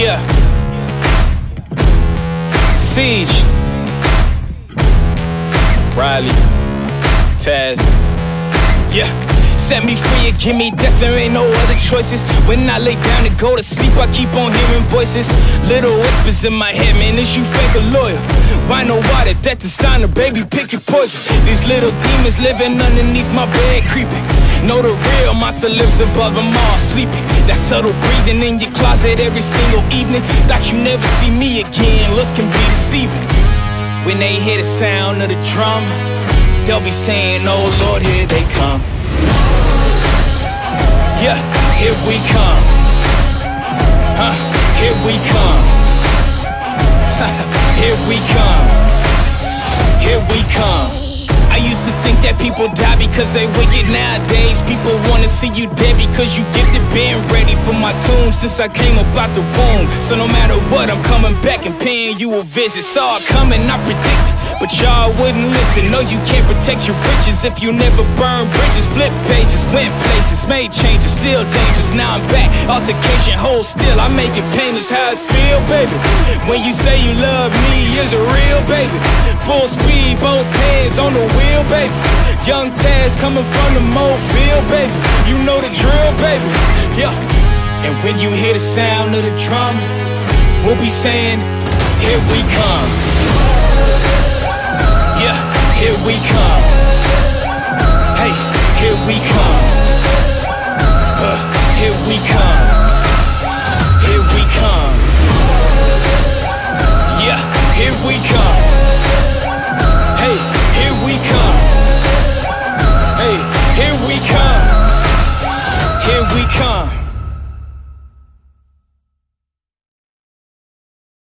Yeah. Siege. Riley. Taz. Yeah. Set me free or give me death, there ain't no other choices. When I lay down to go to sleep, I keep on hearing voices. Little whispers in my head, man, is you fake or loyal? Wine or water, death designer, baby, pick your poison. These little demons living underneath my bed, creeping. Know the real, monster lives above them all, sleeping. That subtle breathing in your closet every single evening. Thought you never see me again, looks can be deceiving. When they hear the sound of the drum, they'll be saying, oh Lord, here they come. Yeah, here we come. Huh, here we come. Here we come. Here we come. I used to think that people die because they wicked. Nowadays, people wanna see you dead because you gifted. Been ready for my tomb since I came about the womb. So no matter what, I'm coming back and paying you a visit. Saw it coming, I predicted. But y'all wouldn't listen. No, you can't protect your riches if you never burn bridges. Flip pages, went places, made changes, still dangerous. Now I'm back, altercation, hold still. I make it painless, how it feel, baby. When you say you love me, is it real, baby? Full speed, both hands on the wheel, baby. Young Taz coming from the mold field, baby. You know the drill, baby. Yeah. And when you hear the sound of the drum, we'll be saying, here we come. Yeah, here we come. Hey, here we come. Here we come.